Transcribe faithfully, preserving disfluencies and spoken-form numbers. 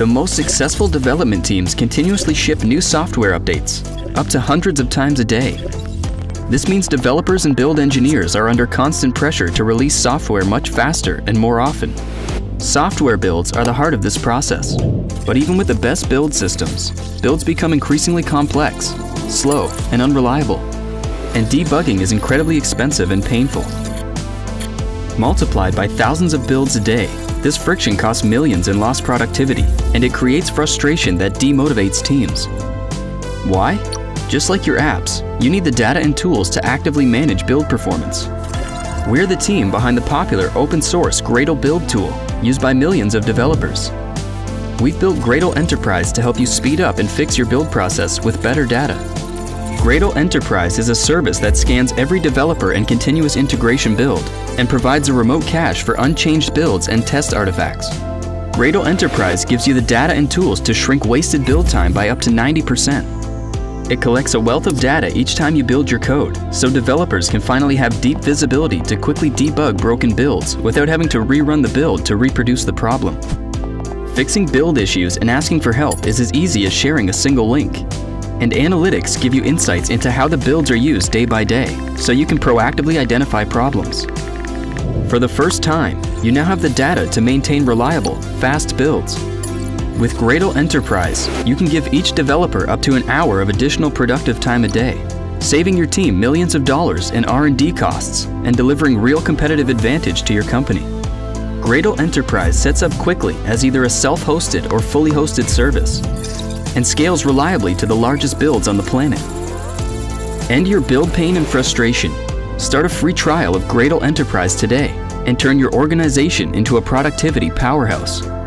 The most successful development teams continuously ship new software updates, up to hundreds of times a day. This means developers and build engineers are under constant pressure to release software much faster and more often. Software builds are the heart of this process. But even with the best build systems, builds become increasingly complex, slow, and unreliable. And debugging is incredibly expensive and painful. Multiplied by thousands of builds a day, this friction costs millions in lost productivity, and it creates frustration that demotivates teams. Why? Just like your apps, you need the data and tools to actively manage build performance. We're the team behind the popular open-source Gradle build tool used by millions of developers. We've built Gradle Enterprise to help you speed up and fix your build process with better data. Gradle Enterprise is a service that scans every developer and continuous integration build and provides a remote cache for unchanged builds and test artifacts. Gradle Enterprise gives you the data and tools to shrink wasted build time by up to ninety percent. It collects a wealth of data each time you build your code, so developers can finally have deep visibility to quickly debug broken builds without having to rerun the build to reproduce the problem. Fixing build issues and asking for help is as easy as sharing a single link. And analytics give you insights into how the builds are used day by day, so you can proactively identify problems. For the first time, you now have the data to maintain reliable, fast builds. With Gradle Enterprise, you can give each developer up to an hour of additional productive time a day, saving your team millions of dollars in R and D costs and delivering real competitive advantage to your company. Gradle Enterprise sets up quickly as either a self-hosted or fully hosted service and scales reliably to the largest builds on the planet. End your build pain and frustration. Start a free trial of Gradle Enterprise today and turn your organization into a productivity powerhouse.